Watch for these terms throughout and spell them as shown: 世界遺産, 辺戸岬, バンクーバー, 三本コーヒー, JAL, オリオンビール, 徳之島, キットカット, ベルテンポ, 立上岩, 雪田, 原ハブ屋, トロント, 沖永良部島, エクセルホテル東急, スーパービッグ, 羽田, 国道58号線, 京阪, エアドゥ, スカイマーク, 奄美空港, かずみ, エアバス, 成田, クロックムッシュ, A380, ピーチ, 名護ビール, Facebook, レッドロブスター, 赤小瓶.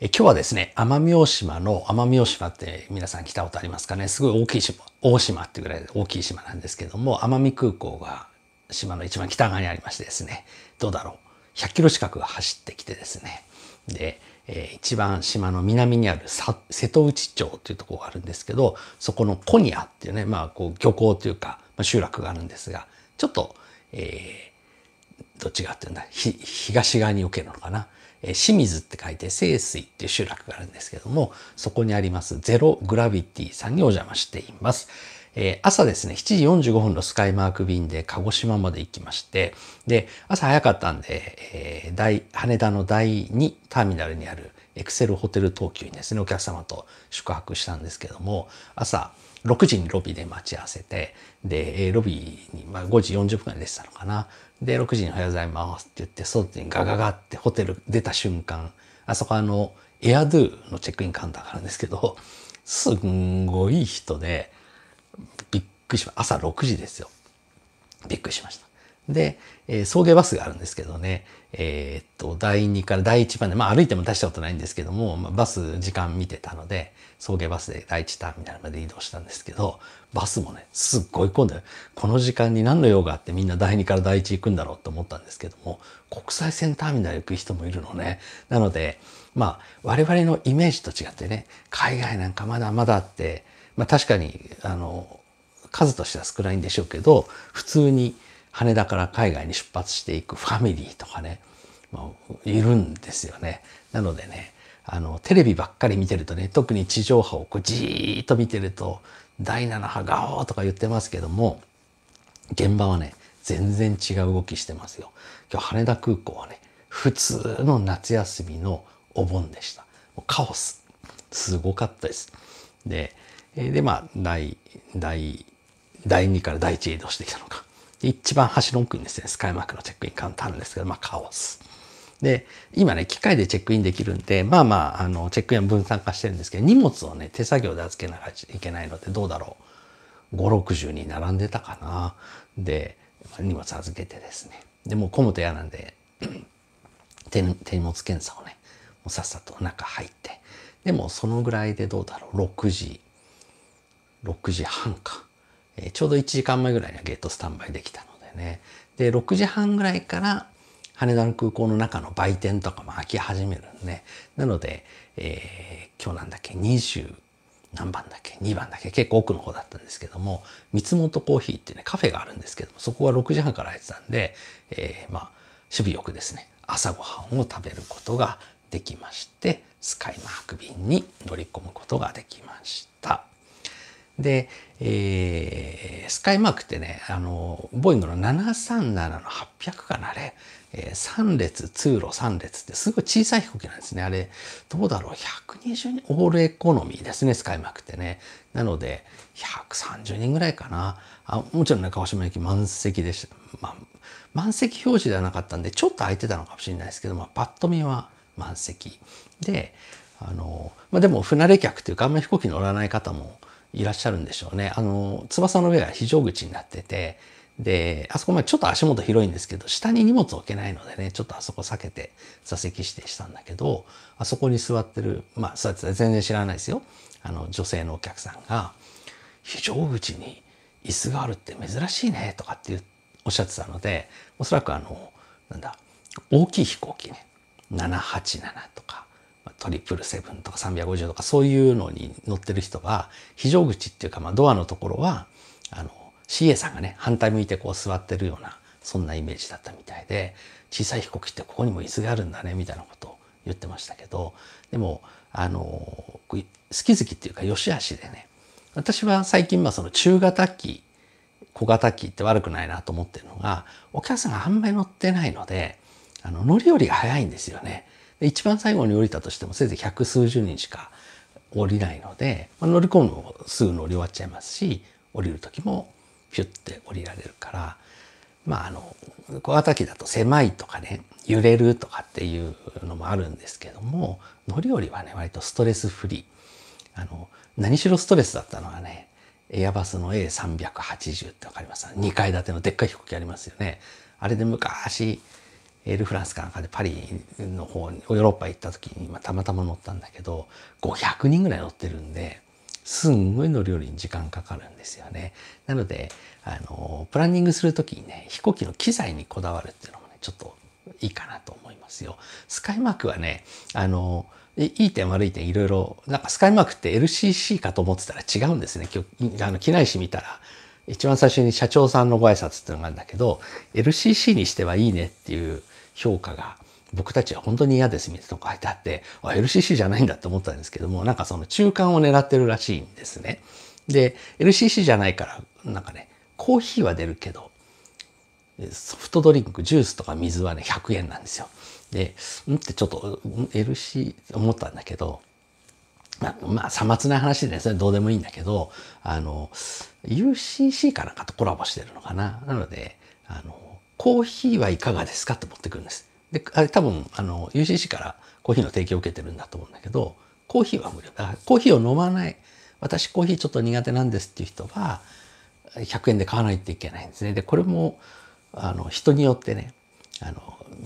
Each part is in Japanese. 今日はですね、奄美大島って皆さん来たことありますかね。すごい大きい島、大島ってぐらいで大きい島なんですけども、奄美空港が島の一番北側にありましてですね、どうだろう、100キロ近く走ってきてですね、で、一番島の南にある瀬戸内町っていうところがあるんですけど、そこのコニアっていうね、まあこう漁港というか、まあ、集落があるんですが、ちょっと、どっち側っていうんだ、東側に受けるのかな。清水って書いて清水っていう集落があるんですけども、そこにありますゼログラビティさんにお邪魔しています。朝ですね、7時45分のスカイマーク便で鹿児島まで行きまして、で、朝早かったんで、羽田の第2ターミナルにあるエクセルホテル東急にですね、お客様と宿泊したんですけども、朝6時にロビーで待ち合わせて、で、ロビーに、まあ、5時40分ぐらい出てたのかな。で、6時におはようございますって言って、外にガガガってホテル出た瞬間、あそこエアドゥのチェックインカウンターがあるんですけど、すんごい人で、びっくりしました。朝6時ですよ。びっくりしました。で、送迎バスがあるんですけどね、第2から第1まで、まあ歩いても大したことないんですけども、まあ、バス時間見てたので、送迎バスで第1ターミナルまで移動したんですけど、バスもね、すっごい混んでる。この時間に何の用があってみんな第2から第1行くんだろうと思ったんですけども、国際線ターミナル行く人もいるのね。なので、まあ我々のイメージと違ってね、海外なんかまだまだあって、まあ確かに、数としては少ないんでしょうけど、普通に羽田から海外に出発していくファミリーとかね、まあ、いるんですよね。なのでね、テレビばっかり見てるとね、特に地上波をこうじーっと見てると、第7波ガオーとか言ってますけども、現場はね、全然違う動きしてますよ。今日羽田空港はね、普通の夏休みのお盆でした。もうカオス。すごかったです。で、まあ、第2から第1へ移動してきたのか。一番端の奥にですね、スカイマークのチェックインカウンターあるんですけど、まあ、カオス。で、今ね、機械でチェックインできるんで、まあまあ、チェックインは分散化してるんですけど、荷物をね、手作業で預けなきゃいけないので、どうだろう。5、60に並んでたかな。で、荷物預けてですね。で、もう混むと嫌なんで、手荷物検査をね、もうさっさと中入って。でも、そのぐらいでどうだろう。6時半か。ちょうど1時間前ぐらいにはゲートスタンバイできたのでね。で、6時半ぐらいから羽田の空港の中の売店とかも開き始めるんで、なので、今日なんだっけ、2番だっけ、結構奥の方だったんですけども、三本コーヒーっていうね、カフェがあるんですけども、そこは6時半から開いてたんで、まあ、守備よくですね、朝ごはんを食べることができまして、スカイマーク便に乗り込むことができました。で、スカイマークってね、ボーイングの737の800かな、あれ、3列、通路3列ってすごい小さい飛行機なんですね。あれ、どうだろう、120人、オールエコノミーですね、スカイマークってね。なので、130人ぐらいかな。もちろんね、鹿児島駅満席でした。まあ、満席表示ではなかったんで、ちょっと空いてたのかもしれないですけど、まあ、パッと見は満席。で、まあ、でも、不慣れ客っていうか、あんまり飛行機乗らない方も、いらっしゃるんでしょうね。翼の上が非常口になってて、で、あそこまでちょっと足元広いんですけど、下に荷物置けないのでね、ちょっとあそこ避けて座席指定したんだけど、あそこに座ってる、まあ、座ってたら全然知らないですよ。女性のお客さんが、非常口に椅子があるって珍しいね、とかっておっしゃってたので、おそらくなんだ、大きい飛行機ね、787とか、777とか350とかそういうのに乗ってる人が非常口っていうか、まあ、ドアのところはCA さんがね反対向いてこう座ってるようなそんなイメージだったみたいで、小さい飛行機ってここにも椅子があるんだねみたいなことを言ってましたけど、でも好き好きっていうか良し悪しでね、私は最近まあその中型機小型機って悪くないなと思ってるのが、お客さんがあんまり乗ってないので乗り降りが早いんですよね。一番最後に降りたとしてもせいぜい百数十人しか降りないので、乗り込むのすぐ乗り終わっちゃいますし、降りる時もピュッて降りられるから、まあ小型機だと狭いとかね揺れるとかっていうのもあるんですけども、乗り降りはね割とストレスフリー。何しろストレスだったのはね、エアバスの A380 って分かりますか？2階建てのでっかい飛行機ありますよね。あれで昔エールフランスかなんかでパリの方にヨーロッパ行った時に、たまたま乗ったんだけど500人ぐらい乗ってるんで、すんごい乗るよりに時間かかるんですよね。なのでプランニングする時にね、飛行機の機材にこだわるっていうのもねちょっといいかなと思いますよ。スカイマークはねいい点悪い点いろいろ、なんかスカイマークって LCC かと思ってたら違うんですね。機内誌見たら一番最初に社長さんのご挨拶っていうのがあるんだけど、 LCC にしてはいいねっていう評価が僕たちは本当に嫌ですみたいなのが書いてあって、あ LCC じゃないんだって思ったんですけども、なんかその中間を狙ってるらしいんですね。で LCC じゃないからなんかね、コーヒーは出るけどソフトドリンクジュースとか水はね100円なんですよ。でうんってちょっと LC 思ったんだけど、さまつない話でねそれどうでもいいんだけど、UCC かなんかとコラボしてるのかな。なのでコーヒーはいかがですかって持ってくるんです。であれ多分UCC からコーヒーの提供を受けてるんだと思うんだけど、コーヒーは無料だ。コーヒーを飲まない、私コーヒーちょっと苦手なんですっていう人は100円で買わないといけないんですね。でこれも人によってね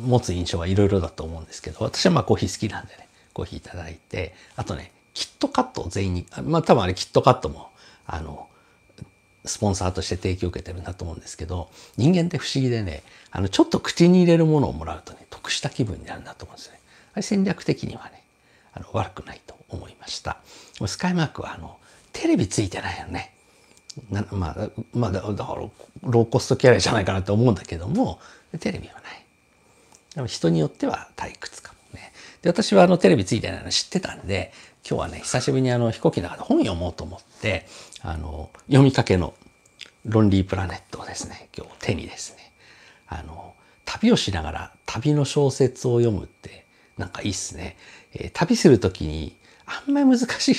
持つ印象はいろいろだと思うんですけど、私はコーヒー好きなんでねコーヒーいただいて、あとねキットカットを全員に、多分あれキットカットもスポンサーとして提供を受けてるんだと思うんですけど、人間って不思議でねちょっと口に入れるものをもらうとね得した気分になるんだと思うんですね。あれ戦略的にはね悪くないと思いました。スカイマークはテレビついてないよね。だからローコストキャリアじゃないかなと思うんだけども、テレビはない。でも人によっては退屈かもね。で私はテレビついてないの知ってたんで、今日はね久しぶりに飛行機の中で本読もうと思って読みかけの「ロンリープラネット」をですね今日手にですね旅をしながら旅の小説を読むってなんかいいっすね。旅する時にあんまり難しい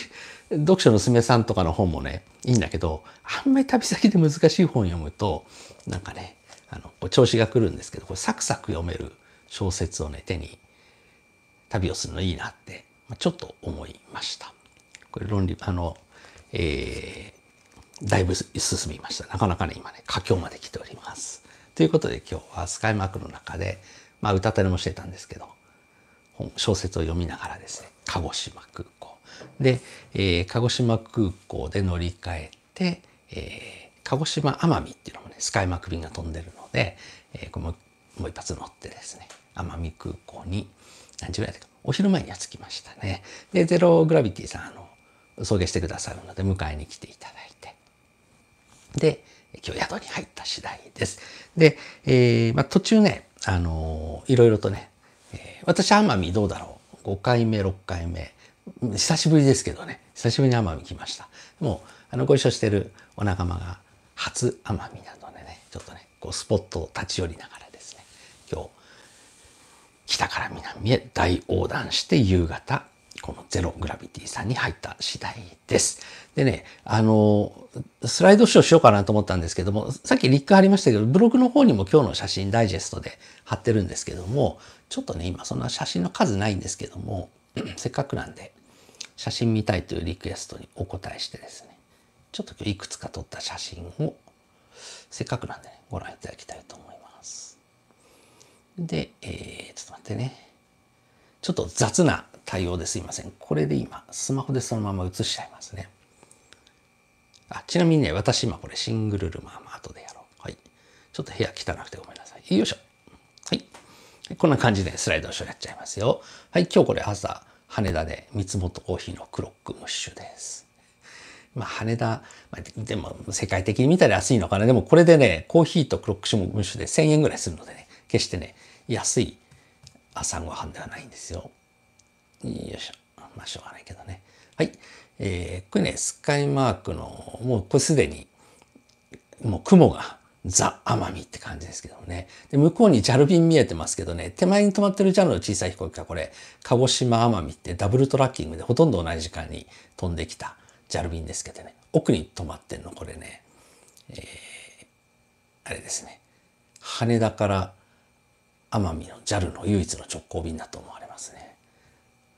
読書のすめさんとかの本もねいいんだけど、あんまり旅先で難しい本読むとなんかね調子が来るんですけど、これサクサク読める小説をね手に旅をするのいいなってちょっと思いました。これ論理だいぶ進みました。なかなかね今ね佳境まで来ております。ということで今日はスカイマークの中でうたた寝もしてたんですけど小説を読みながらですね鹿児島空港で、鹿児島空港で乗り換えて、鹿児島奄美っていうのもねスカイマーク便が飛んでるので、これもう一発乗ってですね奄美空港に何時ぐらいだかお昼前には着きましたね。でゼログラビティさん送迎してくださるので迎えに来ていただいて、で今日宿に入った次第です。で、途中ねいろいろとね、私奄美どうだろう5回目6回目久しぶりですけどね、久しぶりに奄美来ました。もうご一緒してるお仲間が初奄美なのでねちょっとねスポットを立ち寄りながらですね今日北から南へ大横断して夕方このゼログラビティさんに入った次第です。でねスライドショーしようかなと思ったんですけども、さっきリンク貼りましたけどブログの方にも今日の写真ダイジェストで貼ってるんですけども、ちょっとね今そんな写真の数ないんですけどもせっかくなんで写真見たいというリクエストにお答えしてですねちょっと今日いくつか撮った写真をせっかくなんでねご覧いただきたいと思います。で、ちょっと待ってね。ちょっと雑な対応ですいません。これで今スマホでそのまま映しちゃいますね。ちなみにね私今これシングルルーム後でやろう。はい。ちょっと部屋汚くてごめんなさい。よいしょ。はい。こんな感じでスライドショーやっちゃいますよ。はい。今日これ朝羽田で三本コーヒーのクロックムッシュです。羽田、でも世界的に見たら安いのかな。でもこれでねコーヒーとクロックムッシュで1000円ぐらいするのでね決してね安い朝ごはんではないんですよ。よいしょ。しょうがないけどね。はい。これねスカイマークのもうこれすでにもう雲がザ・奄美って感じですけどもね。で向こうに JAL 便見えてますけどね、手前に止まってる JAL の小さい飛行機がこれ鹿児島奄美ってダブルトラッキングでほとんど同じ時間に飛んできた JAL 便ですけどね、奥に止まってるのこれね、あれですね羽田から奄美の JAL の唯一の直行便だと思われますね。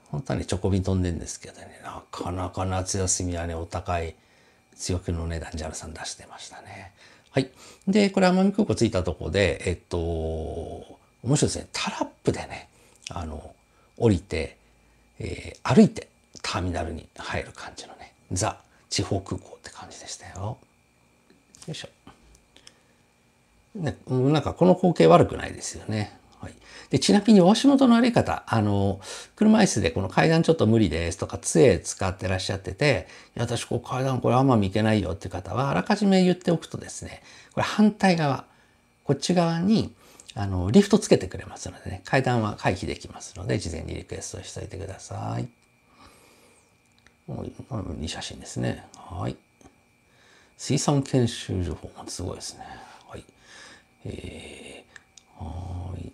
本当はね直行便飛んでるんですけどね、なかなか夏休みはねお高い強気の値段 JAL さん出してましたね。はい。でこれ奄美空港着いたとこで面白いですね。タラップでね、降りて、歩いてターミナルに入る感じのね、ザ・地方空港って感じでしたよ。よいしょ。ね、なんかこの光景悪くないですよね。はい、でちなみにお足元の歩き方、車椅子でこの階段ちょっと無理ですとか、杖使ってらっしゃってて、いや私こう階段これあんま見てないよっていう方は、あらかじめ言っておくとですね、これ反対側、こっち側にリフトつけてくれますのでね、階段は回避できますので、事前にリクエストしておいてください。いい写真ですね。はい。水産研修情報もすごいですね。はい。はい。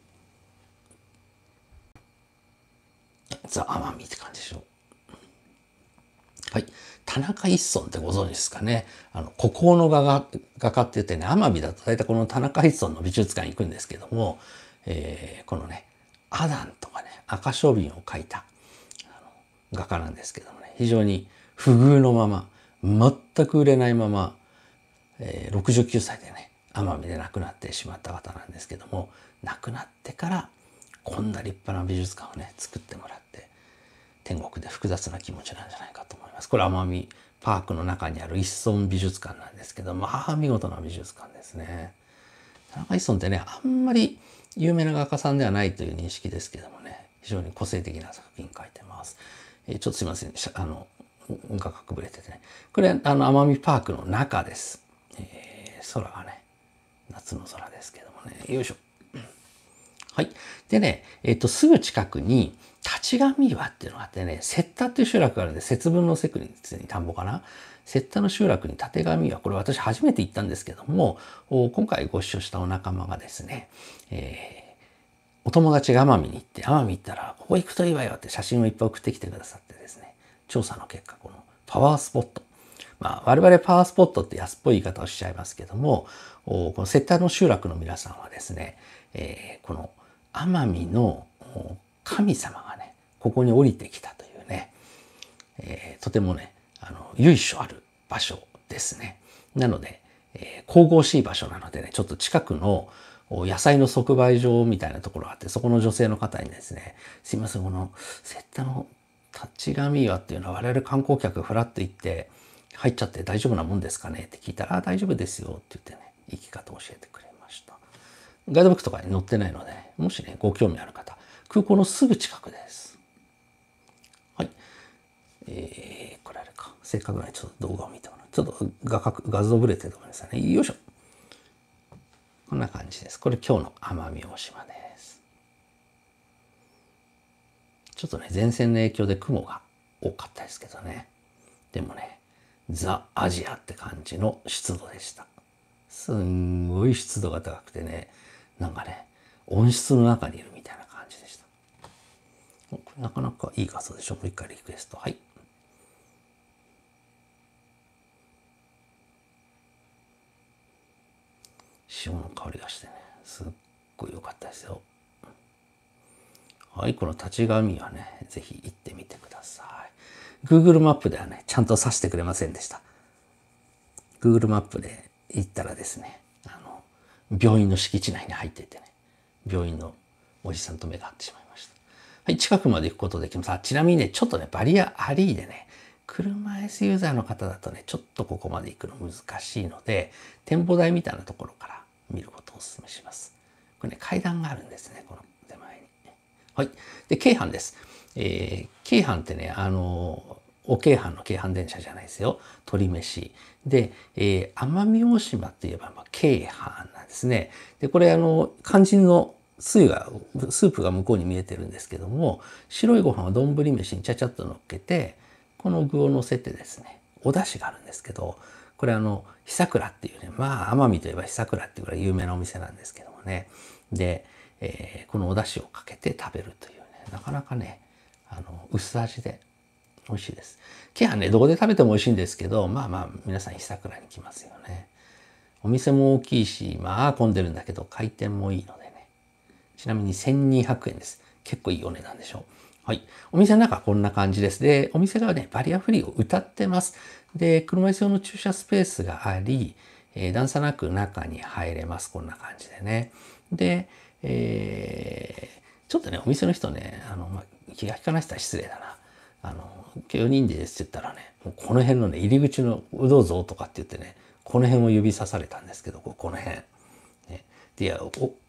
ザ・奄美って感じでしょう。はい。田中一村ってご存知ですかね。孤高の画家って言ってね、奄美だと大体この田中一村の美術館に行くんですけども、このね、アダンとかね、赤小瓶を描いた画家なんですけどもね、非常に不遇のまま、全く売れないまま、69歳でね、奄美で亡くなってしまった方なんですけども、亡くなってからこんな立派な美術館をね作ってもらって、天国で複雑な気持ちなんじゃないかと思います。これ奄美パークの中にある一村美術館なんですけど、まあ見事な美術館ですね。田中一村ってね、あんまり有名な画家さんではないという認識ですけどもね、非常に個性的な作品描いてます。ちょっとすいません、画角ぶれててね、これ奄美パークの中です、空がね夏の空ですけどもね、よいしょ。はい。でね、すぐ近くに、立上岩っていうのがあってね、雪田っていう集落があるんで、節分の節に田んぼかな。雪田の集落に立上岩、これ私初めて行ったんですけども、今回ご一緒したお仲間がですね、お友達が奄美に行って、奄美行ったら、ここ行くといいわよって写真をいっぱい送ってきてくださってですね、調査の結果、このパワースポット。まあ、我々パワースポットって安っぽい言い方をしちゃいますけども、この雪田の集落の皆さんはですね、この奄美の神様がね、ここに降りてきたというね、とてもね、由緒ある場所ですね。なので、神々しい場所なのでね、ちょっと近くの野菜の即売所みたいなところがあって、そこの女性の方にですね、すいません、この雪田の立上岩っていうのは我々観光客フラッと行って、入っちゃって大丈夫なもんですかねって聞いたら、大丈夫ですよって言ってね、生き方を教えてくれました。ガイドブックとかに載ってないので、もしね、ご興味ある方、空港のすぐ近くです。はい。これあれか。せっかくないちょっと動画を見てもらう。ちょっと画像ぶれてると思いますね。よいしょ。こんな感じです。これ今日の奄美大島です。ちょっとね、前線の影響で雲が多かったですけどね。でもね、ザ・アジアって感じの湿度でした。すんごい湿度が高くてね、なんかね、温室の中にいるみたいな感じでした。これなかなかいい画像でしょ。もう一回リクエスト。はい。塩の香りがしてね、すっごい良かったですよ。はい、この立ち紙はね、ぜひ行ってみてください。Google マップではね、ちゃんと指してくれませんでした。Google マップで行ったらですね、病院の敷地内に入っていてね、病院のおじさんと目が合ってしまいました。はい、近くまで行くことできます。あ、ちなみにね、ちょっとね、バリアありでね、車椅子ユーザーの方だとね、ちょっとここまで行くの難しいので、展望台みたいなところから見ることをお勧めします。これね、階段があるんですね、この手前に。はい。で、京阪です。京阪ってね、お京阪の京阪電車じゃないですよ。鳥飯。で、奄美大島って言えば、まあ、京阪なんですね。で、これ、肝心のスープが向こうに見えてるんですけども、白いご飯を丼飯にちゃちゃっと乗っけて、この具を乗せてですね、お出汁があるんですけど、これひさくらっていうね、まあ、奄美といえばひさくらっていうぐらい有名なお店なんですけどもね。で、このお出汁をかけて食べるというね、なかなかね、薄味で美味しいです。京阪ね、どこで食べても美味しいんですけど、まあまあ、皆さん、ひさくらに来ますよね。お店も大きいし、まあ、混んでるんだけど、回転もいいのでね。ちなみに1200円です。結構いいお値段でしょう。はい。お店の中はこんな感じです。で、お店側ね、バリアフリーを謳ってます。で、車椅子用の駐車スペースがあり、段差なく中に入れます。こんな感じでね。で、ちょっとね、お店の人ね、気が利かない人は失礼だな。4人でですって言ったらね、もうこの辺のね、入り口のどうぞとかって言ってね、この辺を指さされたんですけど、この辺。ね、で、いや、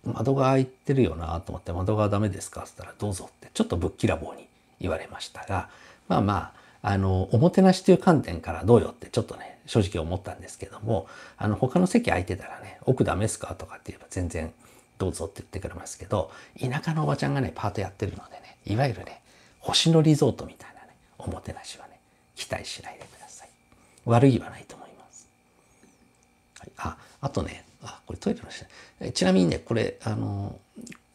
窓が開いてるよなと思って、窓がダメですかって言ったら、どうぞって、ちょっとぶっきらぼうに言われましたが、まあまあ、おもてなしという観点からどうよってちょっとね、正直思ったんですけども、他の席空いてたらね、奥ダメですかとかって言えば全然どうぞって言ってくれますけど、田舎のおばちゃんがね、パートやってるのでね、いわゆるね、星野リゾートみたいなね、おもてなしはね、期待しないでください。悪いはないと思います。はい、あとね、これトイレの下。ちなみにね、これ、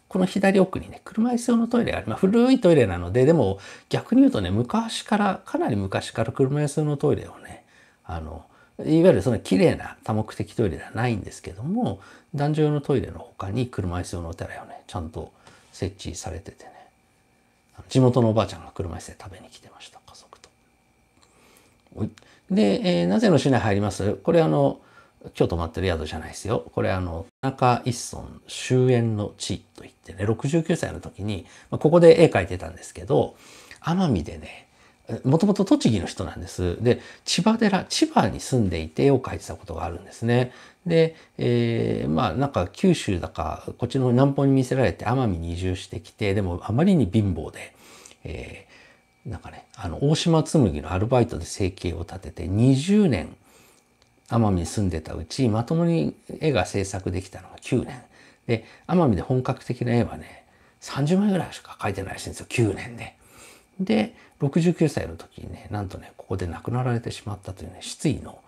この左奥にね、車椅子用のトイレがあります。古いトイレなので、でも逆に言うとね、かなり昔から車椅子用のトイレをね、いわゆるその綺麗な多目的トイレではないんですけども、男女用のトイレの他に車椅子用のお寺をね、ちゃんと設置されててね、地元のおばあちゃんが車椅子で食べに来てました、家族と。で、なぜの市内入ります?これ今日泊まってる宿じゃないですよ。これ田中一村終焉の地といってね、69歳の時に、ここで絵描いてたんですけど、奄美でね、もともと栃木の人なんです。で、千葉に住んでいて絵を描いてたことがあるんですね。で、まあなんか九州だか、こっちの南方に見せられて奄美に移住してきて、でもあまりに貧乏で、なんかね、大島紬のアルバイトで生計を立てて20年、奄美に住んでたうち、まともに絵が制作できたのが9年。で、奄美で本格的な絵はね、30枚ぐらいしか描いてないらしいんですよ、9年で。で、69歳の時にね、なんとね、ここで亡くなられてしまったというね、失意の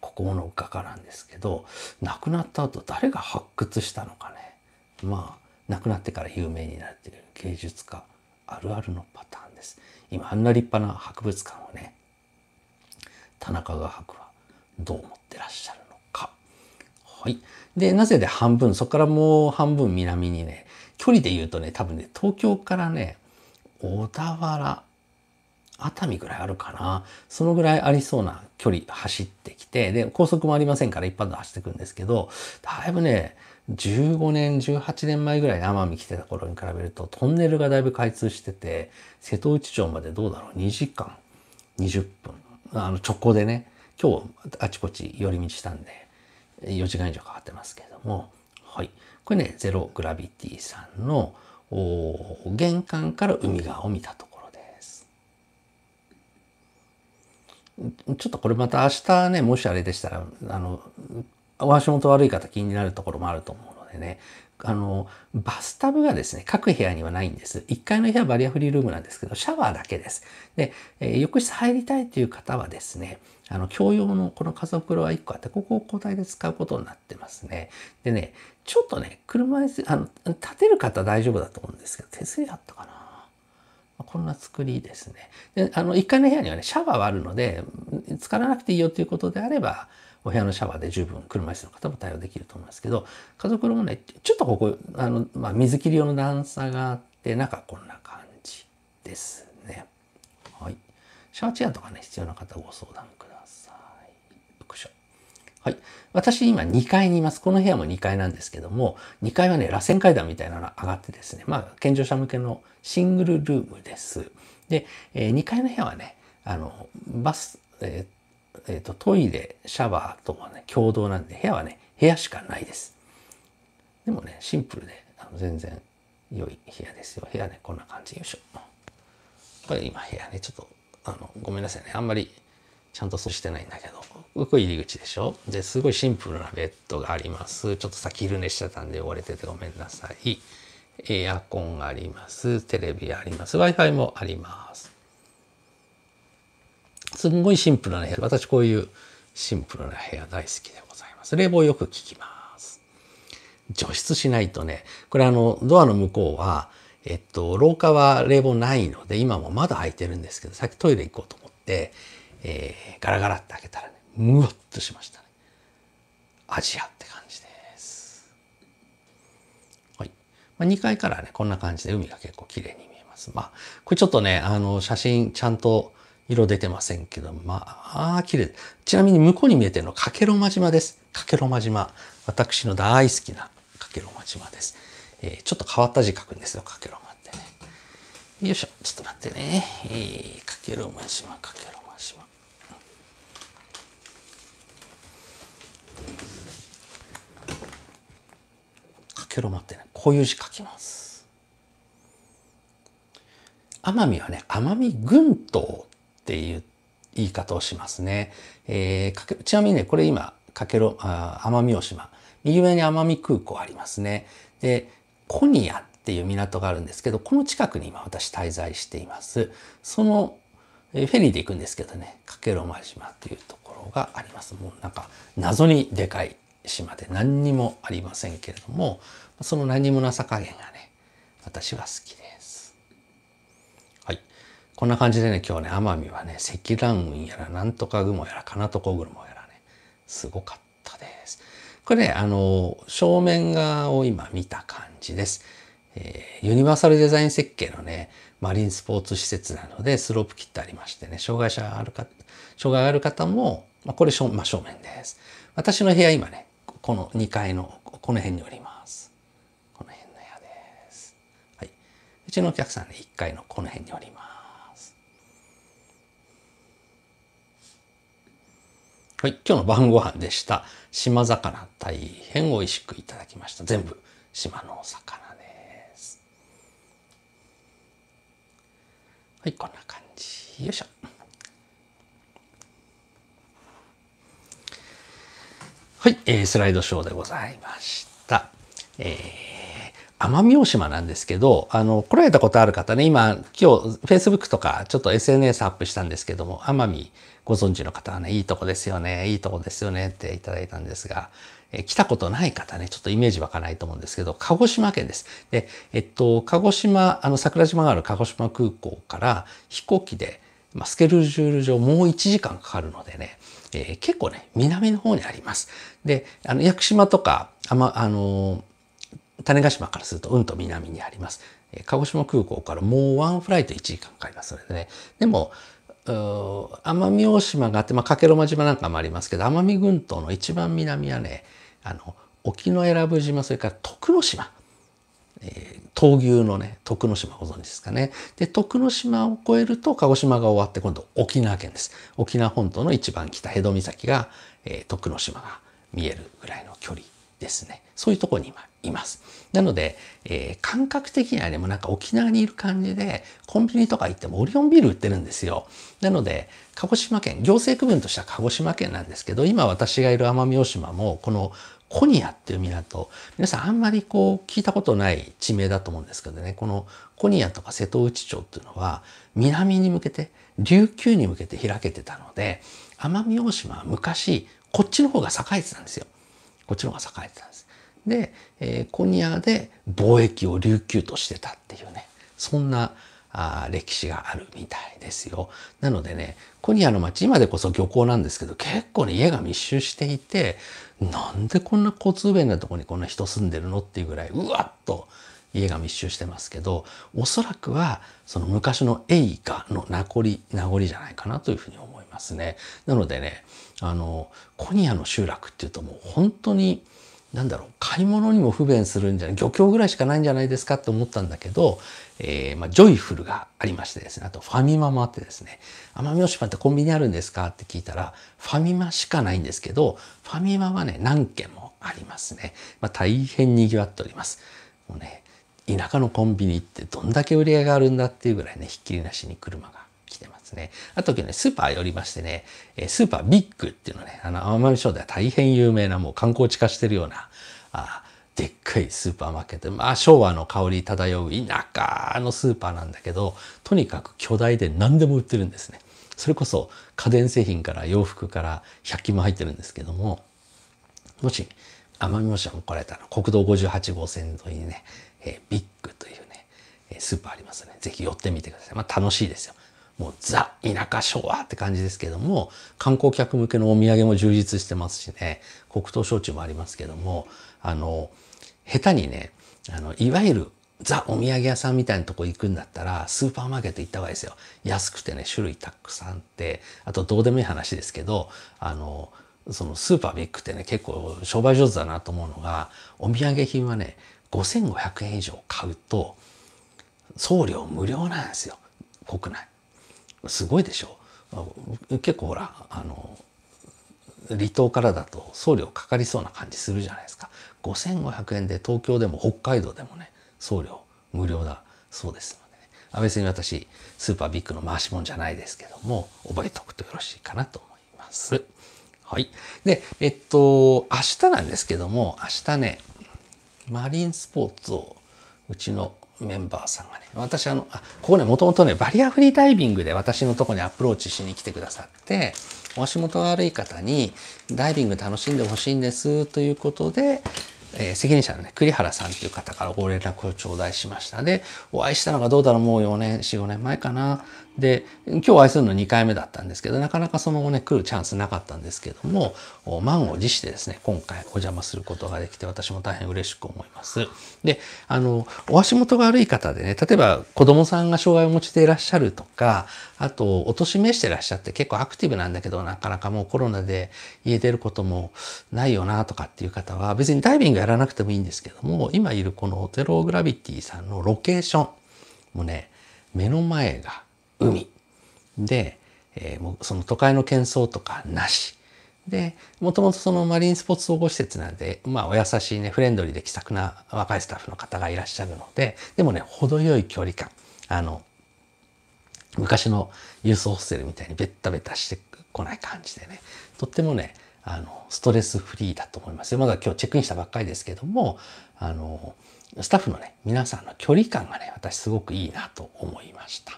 孤高の画家なんですけど、亡くなった後、誰が発掘したのかね。まあ、亡くなってから有名になっている芸術家、あるあるのパターンです。今、あんな立派な博物館をね、田中画伯は、どう思ってらっしゃるのか。はい。で、なぜで半分、そこからもう半分南にね、距離で言うとね、多分ね、東京からね、小田原、熱海ぐらいあるかな。そのぐらいありそうな距離走ってきて、で、高速もありませんから一般道走ってくんですけど、だいぶね、15年、18年前ぐらいに奄美来てた頃に比べると、トンネルがだいぶ開通してて、瀬戸内町までどうだろう、2時間20分。直行でね、今日あちこち寄り道したんで4時間以上かかってますけれども、はい。これね、ゼログラビティさんの玄関から海側を見たところです。ちょっとこれまた明日ね、もしあれでしたら、お足元悪い方気になるところもあると思うのでね、バスタブがですね、各部屋にはないんです。1階の部屋はバリアフリールームなんですけど、シャワーだけです。で、浴室入りたいという方はですね、共用のこの家族風呂は1個あって、ここを交代で使うことになってますね。でね、ちょっとね、車椅子、立てる方大丈夫だと思うんですけど、手すりあったかな?こんな作りですね。で、1階の部屋にはね、シャワーはあるので、浸からなくていいよということであれば、お部屋のシャワーで十分車椅子の方も対応できると思いますけど、家族のもね、ちょっとここ、まあ、水切り用の段差があって、中こんな感じですね。はい。シャワーチェアとかね、必要な方ご相談ください。よいしょ。はい。私今2階にいます。この部屋も2階なんですけども、2階はね、螺旋階段みたいなのが上がってですね、まあ、健常者向けのシングルルームです。で、2階の部屋はね、トイレ、シャワーとはね、共同なんで、部屋はね、部屋しかないです。でもね、シンプルで、全然良い部屋ですよ。部屋ね、こんな感じ。よいしょ。これ今部屋ね、ちょっと、ごめんなさいね。あんまりちゃんとそうしてないんだけど、これ入り口でしょ。で、すごいシンプルなベッドがあります。ちょっと先昼寝しちゃったんで汚れててごめんなさい。エアコンがあります。テレビあります。Wi-Fi もあります。すんごいシンプルな部屋。私こういうシンプルな部屋大好きでございます。冷房よく効きます。除湿しないとね、これドアの向こうは、廊下は冷房ないので、今もまだ開いてるんですけど、さっきトイレ行こうと思って、ガラガラって開けたらね、ムワッとしましたね。アジアって感じです。はい。まあ、2階からね、こんな感じで海が結構綺麗に見えます。まあ、これちょっとね、写真ちゃんと色出てませんけど、まあ、綺麗。ちなみに向こうに見えてるのは加計呂麻島です。加計呂麻島。私の大好きな加計呂麻島です。ちょっと変わった字書くんですよ、かけろまってね。よいしょ、ちょっと待ってね。かけろま島、かけろま島。かけろまってね、こういう字書きます。奄美はね、奄美群島っていう言い方をしますね。ちなみにね、これ今、奄美大島。右上に奄美空港ありますね。で、コニアっていう港があるんですけど、この近くに今私滞在しています。その、フェリーで行くんですけどね、かけろま島っていうところがあります。もうなんか謎にでかい島で何にもありませんけれども、その何もなさ加減がね、私は好きです。はい。こんな感じでね、今日ね、奄美はね、積乱雲やらなんとか雲やらかなとこ雲やらね、すごかったです。これね、正面側を今見た感じです。ユニバーサルデザイン設計のね、マリンスポーツ施設なので、スロープ切ってありましてね、障害がある方も、これ真正面です。私の部屋今ね、この2階の、この辺におります。この辺の部屋です。はい。うちのお客さんね、1階のこの辺におります。はい。今日の晩ご飯でした。島魚大変美味しくいただきました。全部島のお魚です。はい、こんな感じ。よいしょ。はい、スライドショーでございました。奄美大島なんですけど、来られたことある方ね、今日、Facebook とか、ちょっと SNS アップしたんですけども、奄美ご存知の方はね、いいとこですよね、いいとこですよねっていただいたんですが、来たことない方ね、ちょっとイメージ湧かないと思うんですけど、鹿児島県です。で、鹿児島、桜島がある鹿児島空港から飛行機で、スケジュール上もう1時間かかるのでね、結構ね、南の方にあります。で、屋久島とか、種子島からするとうんと南にあります。鹿児島空港からもうワンフライト1時間かかりますのでね。でも、奄美大島があって、かけろま島なんかもありますけど、奄美群島の一番南はね、沖永良部島、それから徳之島。闘牛のね、徳之島ご存知ですかね。で、徳之島を越えると鹿児島が終わって、今度沖縄県です。沖縄本島の一番北、辺戸岬が、徳之島が見えるぐらいの距離ですね。そういうところに今います。なので、感覚的にはね、もうなんか沖縄にいる感じで、コンビニとか行ってもオリオンビール売ってるんですよ。なので、鹿児島県、行政区分としては鹿児島県なんですけど、今私がいる奄美大島も、このコニアっていう港、皆さんあんまりこう聞いたことない地名だと思うんですけどね、このコニアとか瀬戸内町っていうのは、南に向けて、琉球に向けて開けてたので、奄美大島は昔、こっちの方が栄えてたんですよ。こっちの方が栄えてたんです。で、コニアで貿易を琉球としてたっていうね、そんな歴史があるみたいですよ。なのでね、コニアの町、今でこそ漁港なんですけど、結構ね、家が密集していて、なんでこんな交通便なとこにこんな人住んでるのっていうぐらい、うわっと家が密集してますけど、おそらくは、その昔のエイカの名残じゃないかなというふうに思いますね。なのでね、コニアの集落っていうともう本当に、なんだろう、買い物にも不便するんじゃない、漁協ぐらいしかないんじゃないですかって思ったんだけど、ジョイフルがありましてですね、あとファミマもあってですね、奄美大島ってコンビニあるんですかって聞いたら、ファミマしかないんですけど、ファミマはね、何軒もありますね。大変賑わっております。もうね、田舎のコンビニってどんだけ売り上げがあるんだっていうぐらいね、ひっきりなしに車が来てますね。あと今日ね、スーパー寄りましてね、スーパービッグっていうのね、奄美省では大変有名な、もう観光地化してるような、でっかいスーパーマーケット。昭和の香り漂う田舎のスーパーなんだけど、とにかく巨大で何でも売ってるんですね。それこそ家電製品から洋服から100均も入ってるんですけども、もし奄美大島も来られたら、国道58号線沿いにね、ビッグというね、スーパーありますね。ぜひ寄ってみてください。楽しいですよ。もうザ・田舎昭和って感じですけども、観光客向けのお土産も充実してますしね、黒糖焼酎もありますけども、下手にね、いわゆるザ・お土産屋さんみたいなとこ行くんだったら、スーパーマーケット行った方がいいですよ。安くてね、種類たくさんあって、あとどうでもいい話ですけど、そのスーパービッグってね、結構商売上手だなと思うのが、お土産品はね、5500円以上買うと送料無料なんですよ、国内。すごいでしょ。結構ほら離島からだと送料かかりそうな感じするじゃないですか。5500円で東京でも北海道でもね、送料無料だそうですのでね。別に私スーパービッグの回しもんじゃないですけども、覚えておくとよろしいかなと思います。はい。で、明日なんですけども、明日ね、マリンスポーツをうちのメンバーさんがね、私ここね、もともとね、バリアフリーダイビングで私のとこにアプローチしに来てくださって、お足元が悪い方にダイビング楽しんでほしいんですということで、責任者のね、栗原さんという方からご連絡を頂戴しました。で、お会いしたのがどうだろう、もう4年前かな。で、今日お会いするの2回目だったんですけど、なかなかその後ね、来るチャンスなかったんですけども、満を持してですね、今回お邪魔することができて、私も大変嬉しく思います。で、お足元が悪い方でね、例えば子供さんが障害を持ちでいらっしゃるとか、あと、お年召してらっしゃって結構アクティブなんだけど、なかなかもうコロナで家出ることもないよなとかっていう方は、別にダイビングやらなくてもいいんですけども、今いるこのゼログラビティさんのロケーションもね、目の前が海で、もうその都会の喧騒とかなしで、もともとそのマリンスポーツ総合施設なんで、まあお優しいね、フレンドリーで気さくな若いスタッフの方がいらっしゃるので、でもね、程よい距離感、昔のユースホステルみたいにベッタベタしてこない感じでね、とってもね、ストレスフリーだと思いますよ。まだ今日チェックインしたばっかりですけども、スタッフのね、皆さんの距離感がね、私すごくいいなと思いました。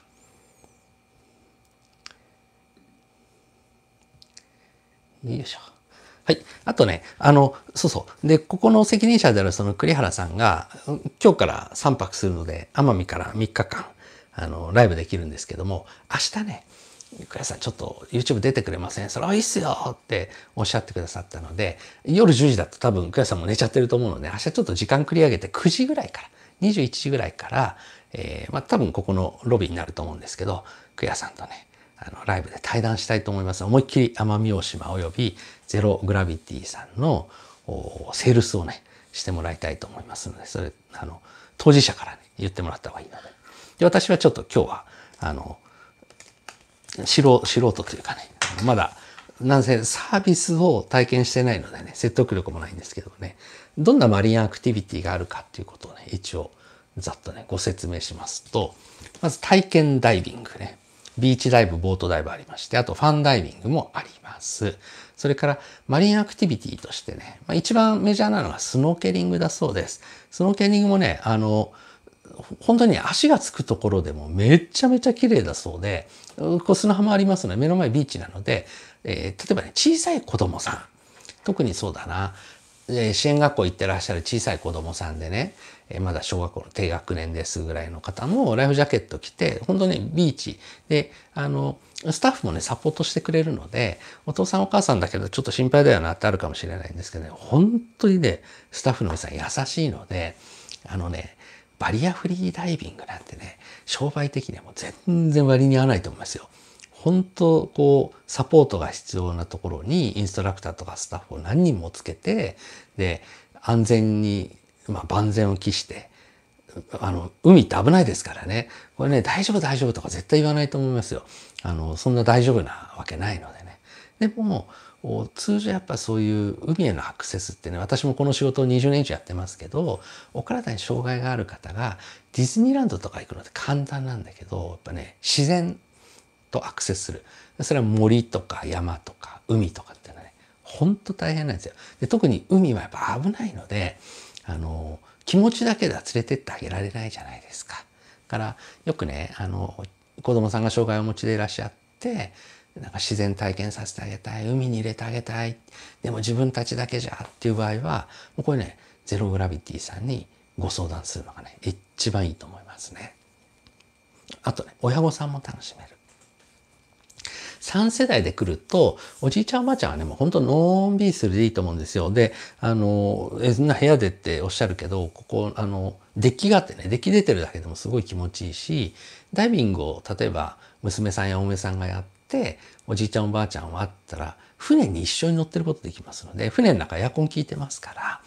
よいしょ。はい。あとね、そうそう。で、ここの責任者であるその栗原さんが、今日から3泊するので、奄美から3日間、ライブできるんですけども、明日ね、栗原さんちょっと YouTube 出てくれません？それはいいっすよっておっしゃってくださったので、夜10時だと多分栗原さんも寝ちゃってると思うので、明日ちょっと時間繰り上げて9時ぐらいから、21時ぐらいから、多分ここのロビーになると思うんですけど、栗原さんとね、ライブで対談したいと思います。思いっきり奄美大島およびゼログラビティさんのセールスをね、してもらいたいと思いますので、それ、当事者からね、言ってもらった方がいいので。で、私はちょっと今日は、素人というかね、まだ、なんせサービスを体験してないのでね、説得力もないんですけどね、どんなマリンアクティビティがあるかっていうことをね、一応、ざっとね、ご説明しますと、まず体験ダイビングね。ビーチダイブ、ボートダイブありまして、あとファンダイビングもあります。それからマリンアクティビティとしてね、一番メジャーなのがスノーケリングだそうです。スノーケリングもね、本当に足がつくところでもめちゃめちゃ綺麗だそうで、こう砂浜ありますので、目の前ビーチなので、例えばね、小さい子供さん、特にそうだな、支援学校行ってらっしゃる小さい子供さんでね、まだ小学校の低学年ですぐらいの方もライフジャケット着て、本当にビーチで、スタッフもね、サポートしてくれるので、お父さんお母さんだけどちょっと心配だよなってあるかもしれないんですけどね、本当にね、スタッフの皆さん優しいので、バリアフリーダイビングなんてね、商売的にはもう全然割に合わないと思いますよ。本当、こう、サポートが必要なところに、インストラクターとかスタッフを何人もつけて、で、安全に、万全を期して、海って危ないですからね、これね、大丈夫大丈夫とか絶対言わないと思いますよ。そんな大丈夫なわけないのでね。でも、通常やっぱそういう海へのアクセスってね、私もこの仕事を20年以上やってますけど、お体に障害がある方が、ディズニーランドとか行くのって簡単なんだけど、やっぱね、自然、とアクセスする。それは森とか山とか海とかっていうのはね、ほんと大変なんですよ。で、特に海はやっぱ危ないので、気持ちだけでは連れてってあげられないじゃないですか。だからよくね、子供さんが障害をお持ちでいらっしゃって、なんか自然体験させてあげたい、海に入れてあげたい、でも自分たちだけじゃっていう場合は、もうこれね、ゼログラビティさんにご相談するのがね、一番いいと思いますね。あとね、親御さんも楽しめる。3世代で来ると、おじいちゃんおばあちゃんはね、もう本当のんびりするでいいと思うんですよ。で、そんな部屋でっておっしゃるけど、ここ、デッキがあってね、デッキ出てるだけでもすごい気持ちいいし、ダイビングを例えば娘さんやお嫁さんがやって、おじいちゃんおばあちゃんはあったら、船に一緒に乗ってることできますので、船の中エアコン効いてますから、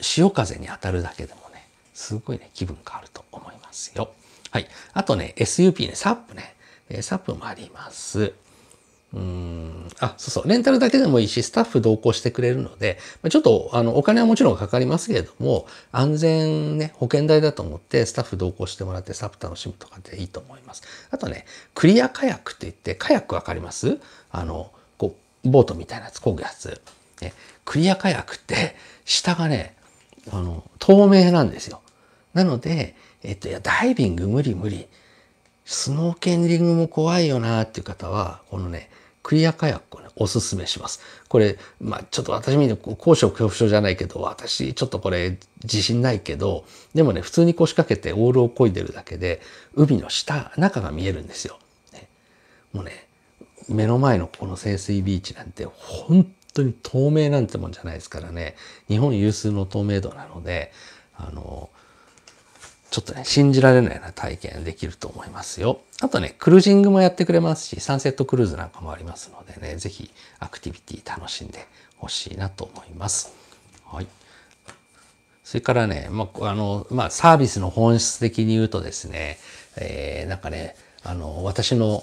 潮風に当たるだけでもね、すごいね、気分変わると思いますよ。はい。あとね、SUP ね、SUP ね、SUP もあります。あ、そうそう。レンタルだけでもいいし、スタッフ同行してくれるので、ちょっと、お金はもちろんかかりますけれども、安全ね、保険代だと思って、スタッフ同行してもらって、サップ楽しむとかでいいと思います。あとね、クリアカヤックって言って、カヤックわかります？こう、ボートみたいなやつ、こぐやつ。ね、クリアカヤックって、下がね、透明なんですよ。なので、いや、ダイビング無理無理。スノーケンディングも怖いよなーっていう方は、このね、クリアカヤックをね、おすすめします。これ、まあ、ちょっと私見て、高所恐怖症じゃないけど、私、ちょっとこれ、自信ないけど、でもね、普通に腰掛けてオールを漕いでるだけで、海の下、中が見えるんですよ。ね、もうね、目の前のこの清水ビーチなんて、本当に透明なんてもんじゃないですからね、日本有数の透明度なので、ちょっとね、信じられないような体験できると思いますよ。あとね、クルージングもやってくれますし、サンセットクルーズなんかもありますのでね、ぜひアクティビティ楽しんでほしいなと思います。はい。それからね、サービスの本質的に言うとですね、なんかね、私の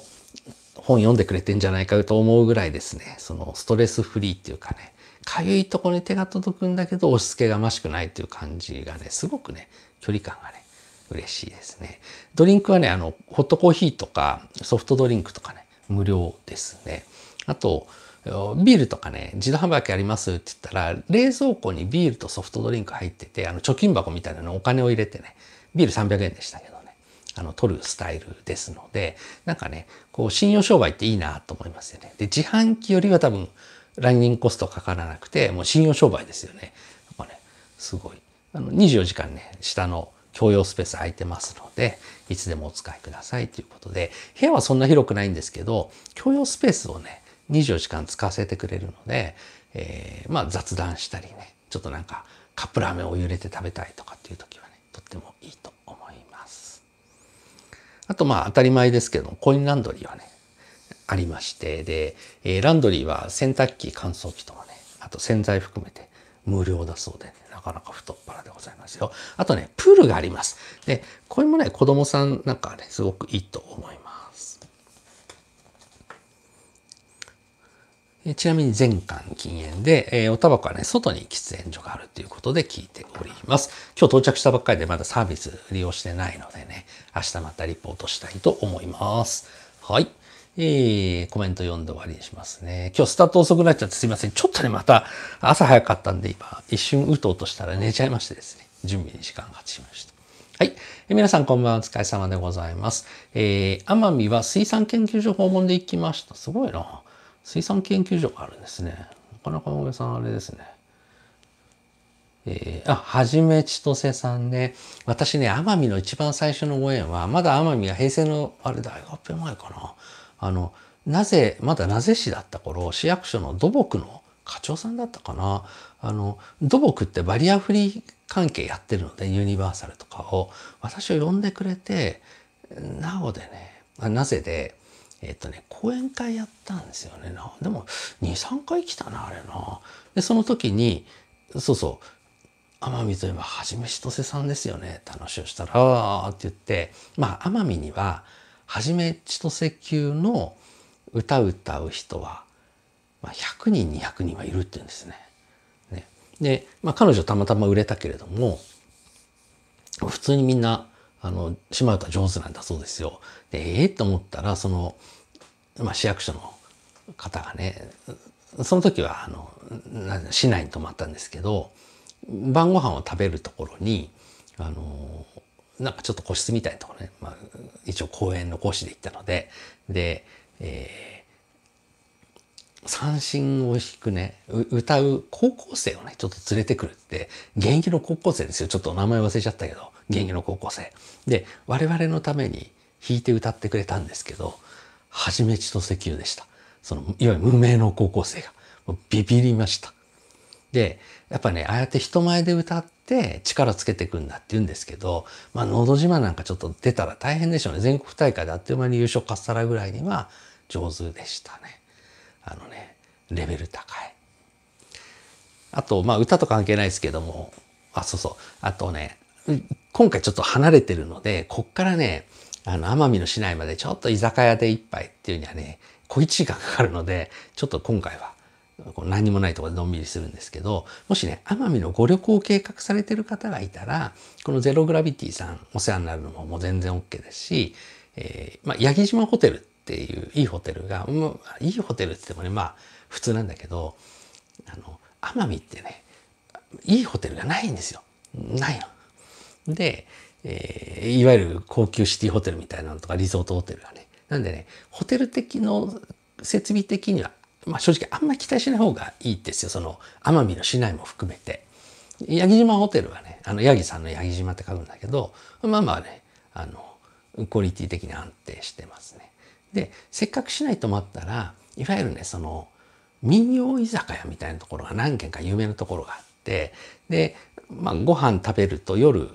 本読んでくれてんじゃないかと思うぐらいですね、そのストレスフリーっていうかね、かゆいところに手が届くんだけど、押し付けがましくないっていう感じがね、すごくね、距離感がね、嬉しいですね。ドリンクはね、ホットコーヒーとかソフトドリンクとかね、無料ですね。あと、ビールとかね、自動販売機ありますって言ったら、冷蔵庫にビールとソフトドリンク入ってて、貯金箱みたいなのにお金を入れてね、ビール300円でしたけどね、取るスタイルですので、なんかね、こう、信用商売っていいなと思いますよね。で、自販機よりは多分、ランニングコストかからなくて、もう信用商売ですよね。やっぱね、すごい。24時間ね、下の、共用スペース空いてますので、いつでもお使いくださいということで、部屋はそんな広くないんですけど、共用スペースをね、24時間使わせてくれるので、雑談したりね、ちょっとなんかカップラーメンを揺れて食べたいとかっていう時はね、とってもいいと思います。あと当たり前ですけども、コインランドリーはね、ありまして、で、ランドリーは洗濯機、乾燥機とかね、あと洗剤含めて、無料だそうで、ね、なかなか太っ腹でございますよ。あとね、プールがあります。で、これもね、子供さんなんかね、すごくいいと思います。ちなみに全館禁煙で、おタバコはね、外に喫煙所があるということで聞いております。今日到着したばっかりでまだサービス利用してないのでね、明日またリポートしたいと思います。はい。コメント読んで終わりにしますね。今日スタート遅くなっちゃってすいません。ちょっとね、また朝早かったんで今、一瞬うとうとしたら寝ちゃいましてですね。準備に時間が経ちました。はい。皆さんこんばんは。お疲れ様でございます。奄美は水産研究所訪問で行きました。すごいな。水産研究所があるんですね。なかなか大上さんあれですね。はじめちとせさんね。私ね、奄美の一番最初のご縁は、まだ奄美が平成の、あれ、大発表前かな。まだ名瀬市だった頃、市役所の土木の課長さんだったかな。土木ってバリアフリー関係やってるので、ユニバーサルとかを、私を呼んでくれて、名瀬で、講演会やったんですよね。でも、2、3回来たな、あれな。で、その時に、そうそう、奄美といえば、はじめしとせさんですよね、って話をしたら、あーって言って、奄美には、はじめちとせ級の歌を歌う人は、100人200人はいるって言うんですね。で、彼女たまたま売れたけれども、普通にみんな、島唄上手なんだそうですよ。で、と思ったら、市役所の方がね、その時は、市内に泊まったんですけど、晩ご飯を食べるところに、なんかちょっと個室みたいなところね、一応公園の講師で行ったので、三線を弾くね、歌う高校生をね、ちょっと連れてくるって、現役の高校生ですよ。ちょっと名前忘れちゃったけど、現役の高校生。で、我々のために弾いて歌ってくれたんですけど、はじめちとせ級でした。いわゆる無名の高校生が。ビビりました。で、やっぱね、ああやって人前で歌って、で力つけていくんだって言うんですけど、のど自慢なんかちょっと出たら大変でしょうね。全国大会であっという間に優勝かっさらぐらいには上手でしたね。レベル高い。あと、歌と関係ないですけども、あ、そうそう。あとね、今回ちょっと離れてるので、こっからね、奄美の市内までちょっと居酒屋で一杯っていうにはね、小一時間かかるので、ちょっと今回は何もないところでのんびりするんですけど、もしね、奄美のご旅行を計画されてる方がいたら、このゼログラビティさんお世話になるのももう全然 OK ですし、八木島ホテルっていういいホテルが、いいホテルって言ってもね、まあ普通なんだけど、奄美ってね、いいホテルがないんですよ。ないの。で、いわゆる高級シティホテルみたいなのとかリゾートホテルがね。なんでね、ホテル的の設備的には、まあ正直あんまり期待しない方がいいですよ。その奄美の市内も含めて。八木島ホテルはね、八木さんの八木島って書くんだけど、まあまあね、クオリティ的に安定してますね。で、せっかく市内泊まったら、いわゆるね、その民謡居酒屋みたいなところが何軒か有名なところがあって、で、まあご飯食べると夜、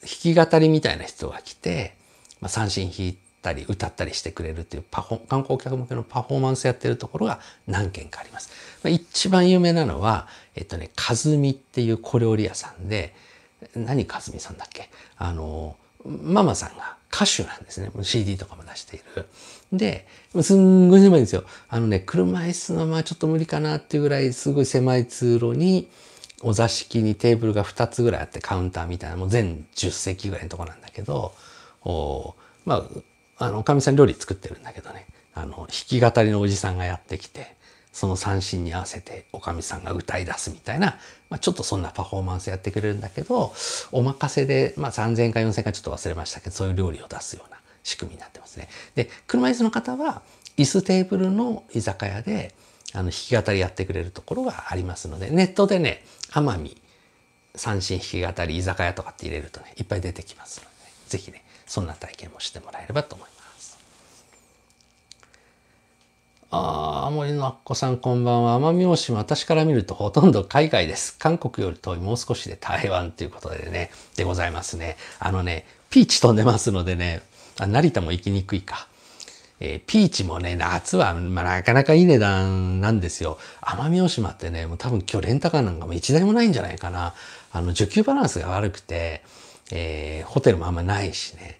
弾き語りみたいな人が来て、まあ、三線弾いたり歌ったりしてくれるっていう観光客向けのパフォーマンスやってるところが何軒かあります。まあ、一番有名なのは、かずみっていう小料理屋さんで、何かずみさんだっけ、ママさんが歌手なんですね。CD とかも出している。で、すんごい狭いんですよ。車椅子のまあちょっと無理かなっていうぐらいすごい狭い通路に、お座敷にテーブルが2つぐらいあってカウンターみたいな、もう全10席ぐらいのとこなんだけど、まあ、おかみさん料理作ってるんだけどね、弾き語りのおじさんがやってきて、その三線に合わせておかみさんが歌い出すみたいな、まあ、ちょっとそんなパフォーマンスやってくれるんだけど、お任せで、まあ、3000か4000かちょっと忘れましたけど、そういう料理を出すような仕組みになってますね。で、車椅子の方は椅子テーブルの居酒屋で、弾き語りやってくれるところがありますので、ネットでね、奄美三線弾き語り居酒屋とかって入れるとね、いっぱい出てきますので、ね、ぜひね、そんな体験もしてもらえればと思います。森のあっこさん、こんばんは。奄美大島、私から見るとほとんど海外です。韓国より遠い、もう少しで台湾ということでね、でございますね。ピーチ飛んでますのでね、成田も行きにくいか。ピーチもね、夏は、まあ、なかなかいい値段なんですよ。奄美大島ってね、もう多分今日レンタカーなんかも1台もないんじゃないかな。需給バランスが悪くて、ホテルもあんまないしね。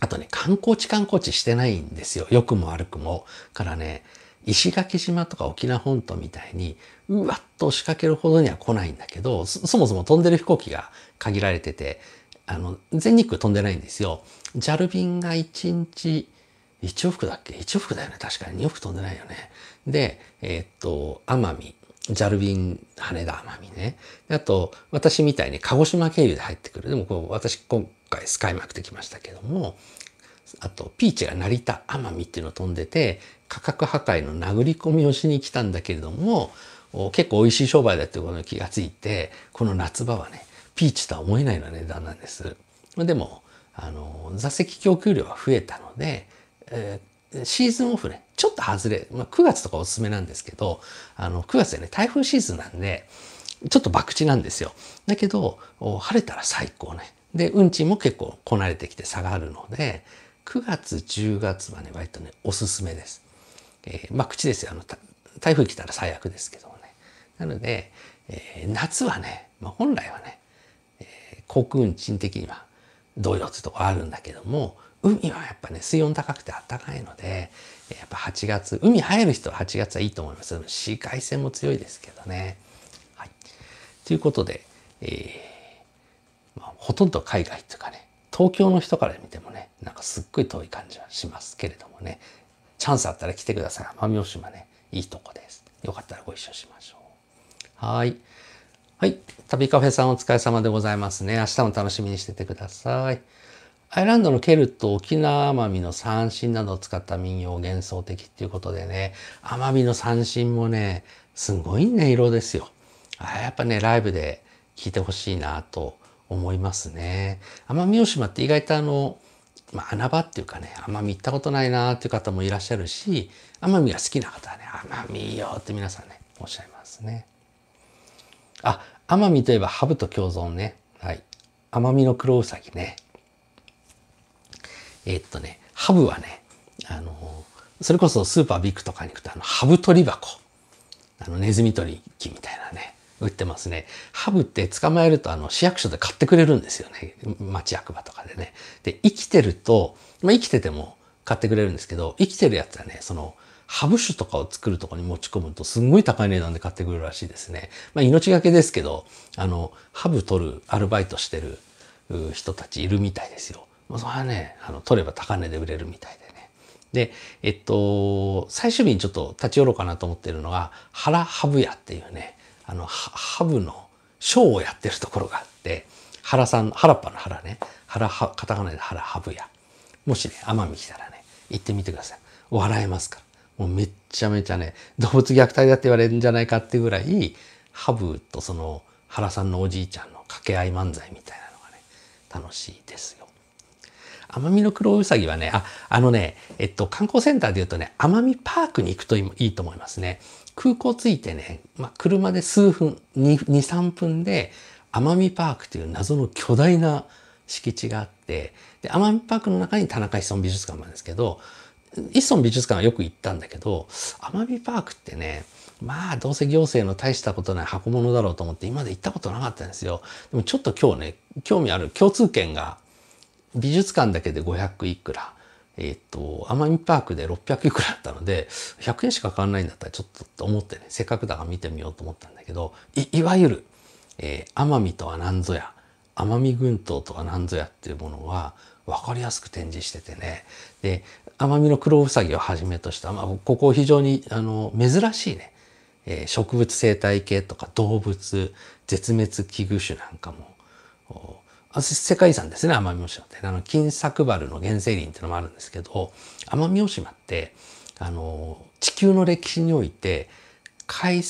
あとね、観光地してないんですよ。良くも悪くも。からね、石垣島とか沖縄本島みたいに、うわっと仕掛けるほどには来ないんだけど、そもそも飛んでる飛行機が限られてて、全日空飛んでないんですよ。JAL便が1日、1往復だっけ ?1 往復だよね。確かに2往復飛んでないよね。で、奄美、JAL便、羽田、奄美ね。で、あと、私みたいに鹿児島経由で入ってくる。でもこう、私今回スカイマークできましたけども、あと、ピーチが成田、奄美っていうのを飛んでて、価格破壊の殴り込みをしに来たんだけれども、結構美味しい商売だってことに気がついて、この夏場はね、ピーチとは思えないような値段なんです。でも、座席供給量が増えたので、シーズンオフね、ちょっと外れ、まあ、9月とかおすすめなんですけど、9月でね、台風シーズンなんで、ちょっと博打なんですよ。だけど、晴れたら最高ね。で、運賃も結構こなれてきて下がるので、9月、10月はね、割とね、おすすめです。博打ですよ。台風来たら最悪ですけどもね。なので、夏はね、まあ、本来はね、航空運賃的には同様ってところあるんだけども、海はやっぱね、水温高くて暖かいので、やっぱ8月、海入る人は8月はいいと思います。紫外線も強いですけどね。はい。ということで、まあ、ほとんど海外というかね、東京の人から見てもね、なんかすっごい遠い感じはしますけれどもね、チャンスあったら来てください。奄美大島ね、いいとこです。よかったらご一緒しましょう。はい。はい。旅カフェさんお疲れ様でございますね。明日も楽しみにしててください。アイランドのケルト、沖縄奄美の三線などを使った民謡幻想的っていうことでね、奄美の三線もね、すごい音色ですよ。やっぱね、ライブで聴いてほしいなと思いますね。奄美大島って意外とまあ、穴場っていうかね、奄美行ったことないなっていう方もいらっしゃるし、奄美が好きな方はね、奄美いいよって皆さんね、おっしゃいますね。あ、奄美といえばハブと共存ね。はい。奄美の黒ウサギね。ハブはね、それこそスーパービッグとかに行くと、ハブ取り箱。ネズミ取り機みたいなね、売ってますね。ハブって捕まえると市役所で買ってくれるんですよね。町役場とかでね。で、生きてると、まあ、生きてても買ってくれるんですけど、生きてるやつはね、その、ハブ酒とかを作るところに持ち込むとすんごい高い値段で買ってくるらしいですね。まあ、命がけですけど、ハブ取る、アルバイトしてる人たちいるみたいですよ。まあ、それはね、取れば高値で売れるみたいで。で、最終日にちょっと立ち寄ろうかなと思ってるのが、原ハブ屋っていうね、ハブのショーをやってるところがあって、原さん、原っぱの原ね、原は、カタカナで原ハブ屋。もしね、奄美来たらね、行ってみてください。笑えますから。もうめっちゃめちゃね、動物虐待だって言われるんじゃないかっていうぐらい、ハブとその原さんのおじいちゃんの掛け合い漫才みたいなのがね、楽しいですよ。奄美のクロウサギはね、観光センターでいうとね、奄美パークに行くといいと思いますね。空港着いてね、まあ、車で数分、2、3分で、奄美パークという謎の巨大な敷地があって、で、奄美パークの中に田中一村美術館なんですけど、一村美術館はよく行ったんだけど、奄美パークってね、まあ、どうせ行政の大したことない箱物だろうと思って、今まで行ったことなかったんですよ。でもちょっと今日ね、興味ある共通券が、美術館だけで500いくら、奄美パークで600いくらだったので、100円しか変わらないんだったらちょっとと思ってね、せっかくだから見てみようと思ったんだけど、いわゆる、奄美とは何ぞや、奄美群島とは何ぞやっていうものは分かりやすく展示しててね、で、奄美のクロウサギをはじめとした、まあ、ここ非常に珍しいね、植物生態系とか動物、絶滅危惧種なんかも、世界遺産ですね、奄美大島って。金作原の原生林っていうのもあるんですけど、奄美大島って、地球の歴史において、海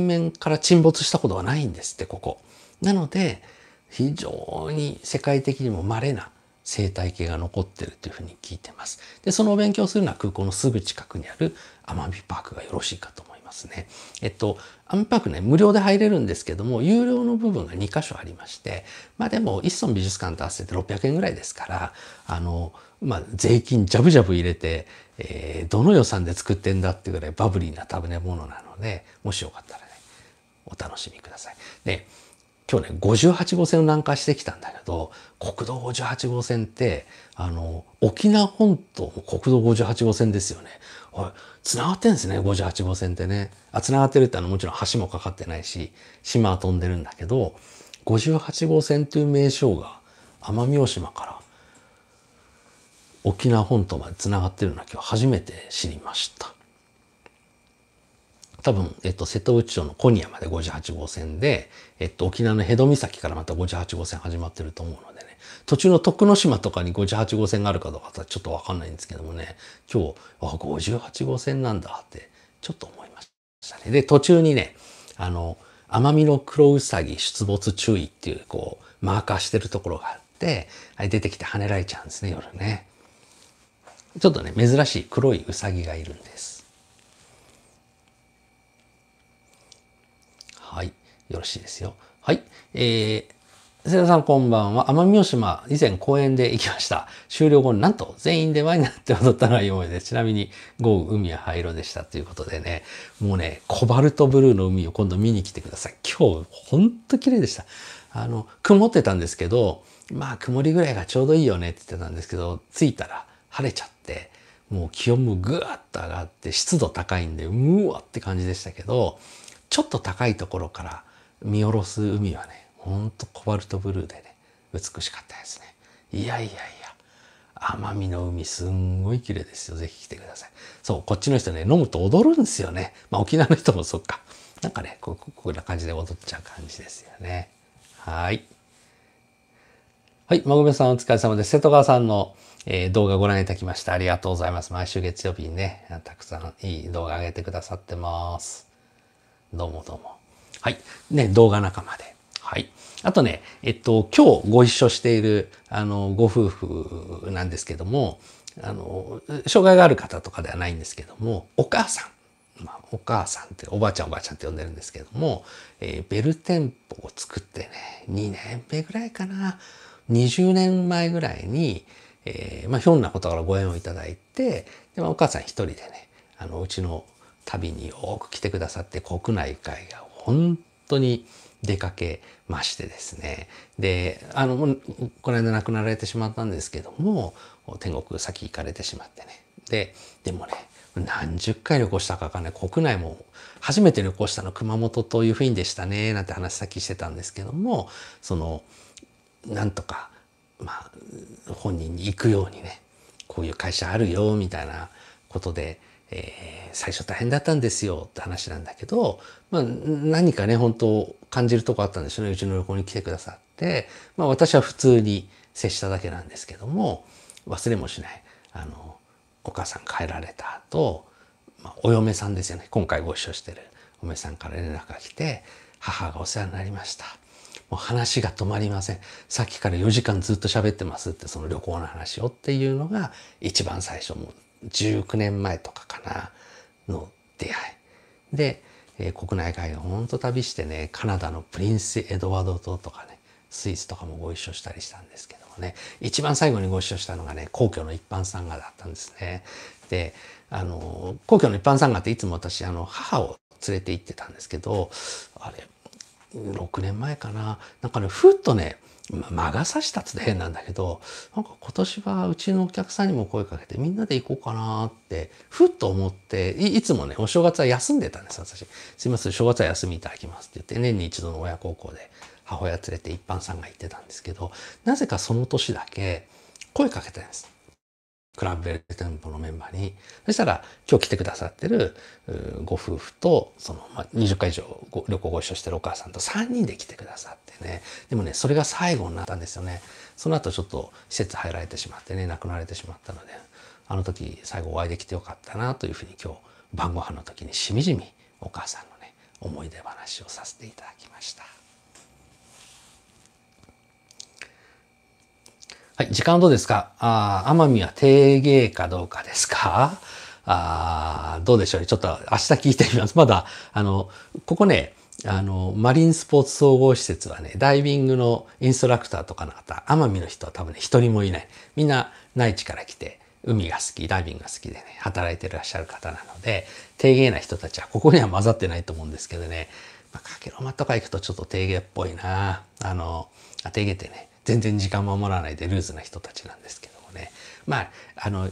面から沈没したことがないんですって、ここ。なので、非常に世界的にも稀な生態系が残ってるというふうに聞いてます。で、そのお勉強するのは空港のすぐ近くにある奄美パークがよろしいかと思います。ね、奄美パークね、無料で入れるんですけども、有料の部分が2か所ありまして、まあでも、一村美術館と合わせて600円ぐらいですから、まあ、税金ジャブジャブ入れて、どの予算で作ってんだってぐらいバブリーな食べ物なので、もしよかったらね、お楽しみください。で、今日ね、58号線を南下してきたんだけど、国道58号線って、沖縄本島も国道58号線ですよね。繋がってんですね、58号線ってね。繋がってるってもちろん橋もかかってないし、島は飛んでるんだけど、58号線という名称が奄美大島から沖縄本島まで繋がってるのは今日初めて知りました。多分、瀬戸内町の古仁屋まで58号線で、沖縄の辺戸岬からまた58号線始まってると思うのでね、途中の徳之島とかに58号線があるかどうかはちょっとわかんないんですけどもね、今日、あ、58号線なんだって、ちょっと思いましたね。で、途中にね、奄美のクロウサギ出没注意っていう、こう、マーカーしてるところがあって、出てきて跳ねられちゃうんですね、夜ね。ちょっとね、珍しい黒いウサギがいるんです。はい。よろしいですよ。はい。瀬田さんこんばんは。奄美大島、以前公園で行きました。終了後になんと全員で輪になって踊ったのは良いです。ちなみに、豪雨、海は灰色でした。ということでね、もうね、コバルトブルーの海を今度見に来てください。今日、ほんと綺麗でした。曇ってたんですけど、まあ、曇りぐらいがちょうどいいよねって言ってたんですけど、着いたら晴れちゃって、もう気温もぐわっと上がって、湿度高いんで、うわって感じでしたけど、ちょっと高いところから見下ろす海はね、ほんとコバルトブルーでね、美しかったですね。いやいやいや、奄美の海すんごい綺麗ですよ。ぜひ来てください。そう、こっちの人ね、飲むと踊るんですよね。まあ沖縄の人もそっか。なんかね、こんな感じで踊っちゃう感じですよね。はい。はい、まごめさんお疲れ様です。瀬戸川さんの動画ご覧いただきました。ありがとうございます。毎週月曜日にね、たくさんいい動画上げてくださってます。どうもどうも。はい。ね、動画仲間で。はい。あとね、今日ご一緒している、ご夫婦なんですけども、障害がある方とかではないんですけども、お母さん。まあ、お母さんって、おばあちゃんおばあちゃんって呼んでるんですけども、ベル店舗を作ってね、2年目ぐらいかな。20年前ぐらいに、まあ、ひょんなことからご縁をいただいて、で、まあ、お母さん一人でね、うちの旅によく来てくださって、国内外が本当に出かけましてですね。で、この間亡くなられてしまったんですけども、天国先行かれてしまってね。でもね、何十回旅行したかわかんない。国内も初めて旅行したの熊本というふうにでしたね、なんて話さっきしてたんですけども、なんとか、本人に行くようにね、こういう会社あるよ、みたいなことで、最初大変だったんですよって話なんだけど、何かね、本当感じるとこあったんでしょうね。うちの旅行に来てくださって、私は普通に接しただけなんですけども、忘れもしない、お母さん帰られた後、お嫁さんですよね。今回ご一緒してるお嫁さんから連絡が来て、母がお世話になりました。もう話が止まりません。さっきから4時間ずっと喋ってますって、その旅行の話をっていうのが一番最初、もう19年前とかかなの出会い。で、国内外をほんと旅してね、カナダのプリンス・エドワード島とかね、スイスとかもご一緒したりしたんですけどもね、一番最後にご一緒したのがね、皇居の一般参賀だったんですね。で、皇居の一般参賀っていつも私、母を連れて行ってたんですけど、あれ、6年前かな、なんかね、ふっとね、魔が差したって変なんだけど、なんか今年はうちのお客さんにも声かけてみんなで行こうかなって、ふっと思って、いつもね、お正月は休んでたんです、私。すいません、正月は休みいただきますって言って、年に一度の親孝行で母親連れて一般参賀行ってたんですけど、なぜかその年だけ声かけたんです。クラブベル店舗のメンバーに。そしたら、今日来てくださってるご夫婦と、20回以上旅行ご一緒してるお母さんと3人で来てくださってね。でもね、それが最後になったんですよね。その後ちょっと施設入られてしまってね、亡くなられてしまったので、あの時最後お会いできてよかったなというふうに今日晩ご飯の時にしみじみお母さんのね、思い出話をさせていただきました。はい、時間どうですか？奄美は定芸かどうかですか？どうでしょうね。ちょっと明日聞いてみます。まだ、ここね、マリンスポーツ総合施設はね、ダイビングのインストラクターとかの方、奄美の人は多分ね、一人もいない。みんな内地から来て、海が好き、ダイビングが好きでね、働いてらっしゃる方なので、定芸な人たちはここには混ざってないと思うんですけどね、かけろまとか行くとちょっと定芸っぽいな。定芸ってね、全然時間守らないでルーズな人たちなんですけどもね。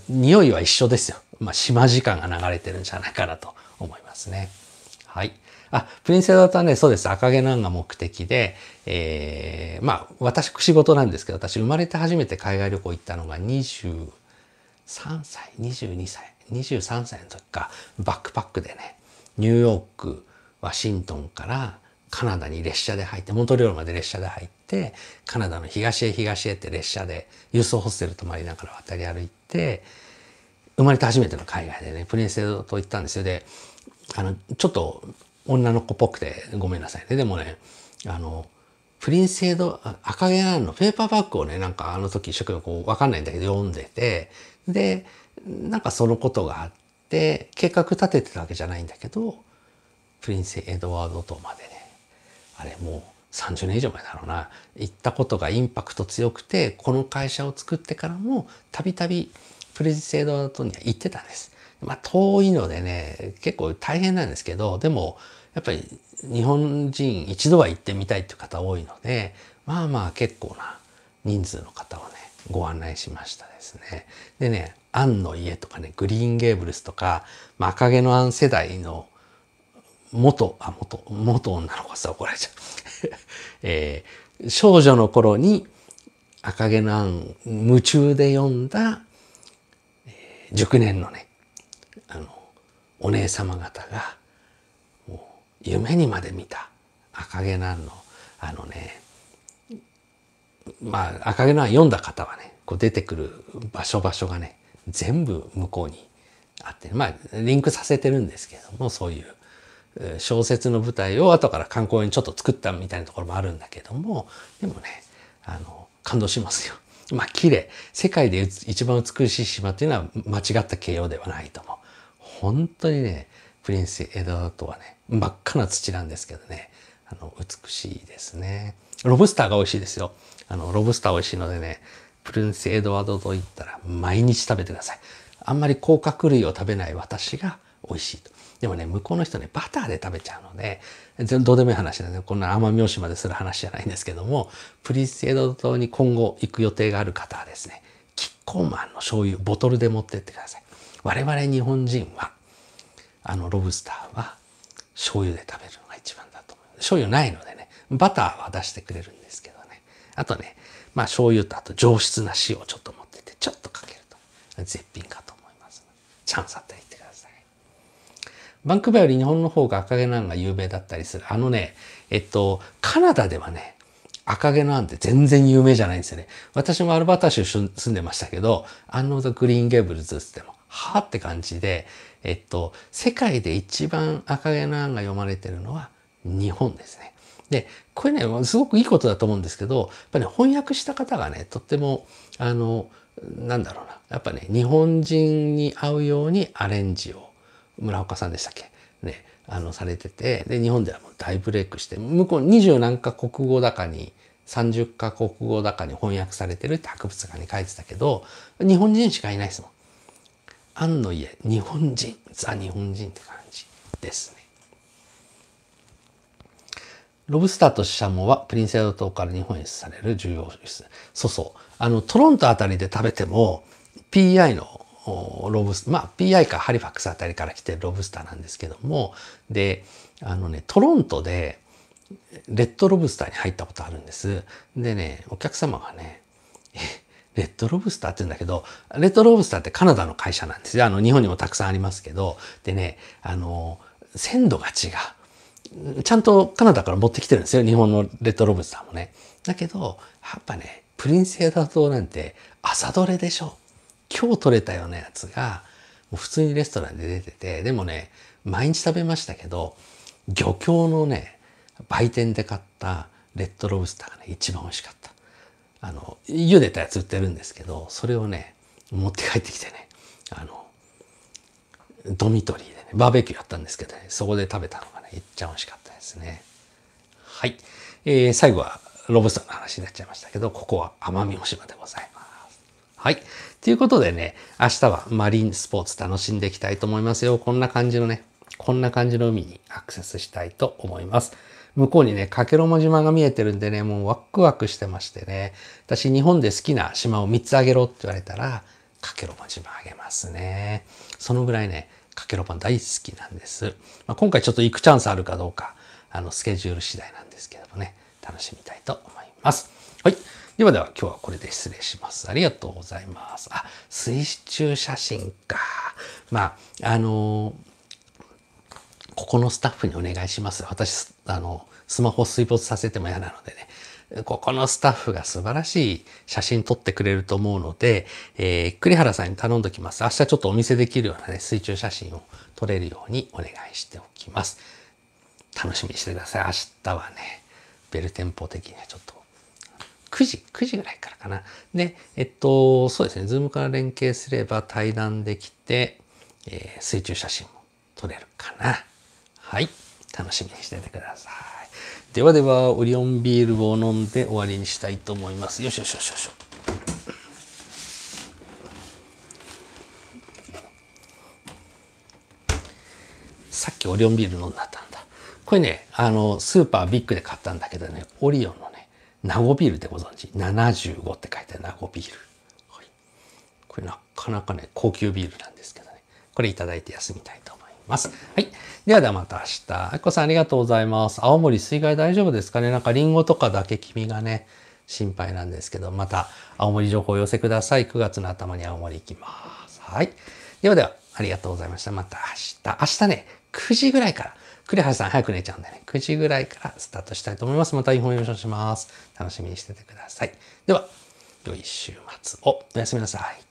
匂いは一緒ですよ。島時間が流れてるんじゃないかなと思いますね。はい。プリンス・エドワードはね、そうです。赤毛のアンが目的で、私、仕事なんですけど、私、生まれて初めて海外旅行行ったのが23歳、22歳、23歳の時か、バックパックでね、ニューヨーク、ワシントンから、カナダに列車で入って、モントリオールまで列車で入って、カナダの東へ東へって列車で、ユースホステル泊まりながら渡り歩いて、生まれて初めての海外でね、プリンス・エドワード島行ったんですよ。で、ちょっと女の子っぽくてごめんなさいね。でもね、プリンス・エドワード、赤毛のアンのペーパーバッグをね、なんかあの時一生懸命こうわかんないんだけど読んでて、で、なんかそのことがあって、計画立ててたわけじゃないんだけど、プリンス・エドワード島までね、あれもう30年以上前だろうな、行ったことがインパクト強くて、この会社を作ってからもたびたびプリンス・エドワード島には行ってたんです。遠いのでね、結構大変なんですけど、でもやっぱり日本人一度は行ってみたいっていう方多いので、結構な人数の方をねご案内しましたですね。でね、アンの家とかね、グリーン・ゲーブルスとか、赤毛のアン世代の元女の子さ、怒られちゃう、少女の頃に赤毛のアン夢中で読んだ、熟年のね、お姉様方がもう夢にまで見た赤毛のアンの赤毛のアン読んだ方はね、こう出てくる場所がね、全部向こうにあって、リンクさせてるんですけれども、そういう小説の舞台を後から観光にちょっと作ったみたいなところもあるんだけども、でもね、感動しますよ。綺麗。世界で一番美しい島っていうのは間違った形容ではないと思う。本当にね、プリンス・エドワード島はね、真っ赤な土なんですけどね、美しいですね。ロブスターが美味しいですよ。ロブスター美味しいのでね、プリンス・エドワード島行ったら毎日食べてください。あんまり甲殻類を食べない私が美味しいと。でもね、向こうの人ね、バターで食べちゃうので、どうでもいい話なんで、こんな奄美大島でする話じゃないんですけども、プリンス・エドワード島に今後行く予定がある方はですね、キッコーマンの醤油、ボトルで持ってってください。我々日本人は、ロブスターは醤油で食べるのが一番だと思う。醤油ないのでね、バターは出してくれるんですけどね。あとね、まあ醤油とあと上質な塩をちょっと持ってて、ちょっとかけると絶品かと思います。チャンスあったら行ってください。バンクーバーより日本の方が赤毛のあんが有名だったりする。カナダではね、赤毛のあんって全然有名じゃないんですよね。私もアルバータ州住んでましたけど、アンノード・グリーン・ゲーブルズっても、はぁって感じで、世界で一番赤毛のあんが読まれてるのは日本ですね。で、これね、すごくいいことだと思うんですけど、やっぱり、ね、翻訳した方がね、とっても、なんだろうな、やっぱね、日本人に合うようにアレンジを、村岡さんでしたっけね、されてて、で、日本ではもう大ブレイクして、向こう20何カ国語だかに、30カ国語だかに翻訳されてるって博物館に書いてたけど、日本人しかいないですもん。アンの家、日本人、ザ・日本人って感じですね。ロブスターとシャモはプリンス・エドワード島から日本へ輸出される重要輸出。そうそう。トロントあたりで食べても、PI のロブスター、まあ PI かハリファックスあたりから来てるロブスターなんですけども、で、トロントでレッドロブスターに入ったことあるんです。でね、お客様がね、レッドロブスターって言うんだけど、レッドロブスターってカナダの会社なんですよ。日本にもたくさんありますけど、でね、鮮度が違う。ちゃんとカナダから持ってきてるんですよ。日本のレッドロブスターもね。だけど、やっぱね、プリンス・エドワード島なんて朝どれでしょ。今日取れたようなやつが、もう普通にレストランで出てて、でもね、毎日食べましたけど、漁協のね、売店で買ったレッドロブスターがね、一番美味しかった。茹でたやつ売ってるんですけど、それをね、持って帰ってきてね、ドミトリーでね、バーベキューやったんですけどね、そこで食べたのが、めっちゃ美味しかったですね。はい。最後はロブスターの話になっちゃいましたけど、ここは奄美大島でございます。はい。ということでね、明日はマリンスポーツ楽しんでいきたいと思いますよ。こんな感じのね、こんな感じの海にアクセスしたいと思います。向こうにね、加計呂麻島が見えてるんでね、もうワクワクしてましてね、私日本で好きな島を3つあげろって言われたら、加計呂麻島あげますね。そのぐらいね、加計呂麻大好きなんです。まあ、今回ちょっと行くチャンスあるかどうか、スケジュール次第なんですけどもね、楽しみたいと思います。はい。ではでは今日はこれで失礼します。ありがとうございます。あ、水中写真か。まあ、ここのスタッフにお願いします。私、スマホ水没させても嫌なのでね。ここのスタッフが素晴らしい写真撮ってくれると思うので、栗原さんに頼んでおきます。明日ちょっとお見せできるようなね、水中写真を撮れるようにお願いしておきます。楽しみにしてください。明日はね、ベルテンポ的にはちょっと、9時ぐらいからかな。で、そうですね、ズームから連携すれば対談できて、水中写真も撮れるかな。はい。楽しみにしててください。ではでは、オリオンビールを飲んで終わりにしたいと思います。よしよしよしよしょ。さっきオリオンビール飲んだったんだ。これね、スーパービッグで買ったんだけどね、オリオンのね、名護ビールってご存知 ?75 って書いてある名護ビール。はい、これなかなかね、高級ビールなんですけどね。これいただいて休みたいと思います。はい。ではではまた明日。あきこさんありがとうございます。青森水害大丈夫ですかね？なんかリンゴとかだけ君がね、心配なんですけど、また青森情報を寄せください。9月の頭に青森行きます。はい。ではでは、ありがとうございました。また明日。明日ね、9時ぐらいから。栗原さん早く寝ちゃうんでね、9時ぐらいからスタートしたいと思います。また日本優勝します。楽しみにしててください。では、良い週末を。おやすみなさい。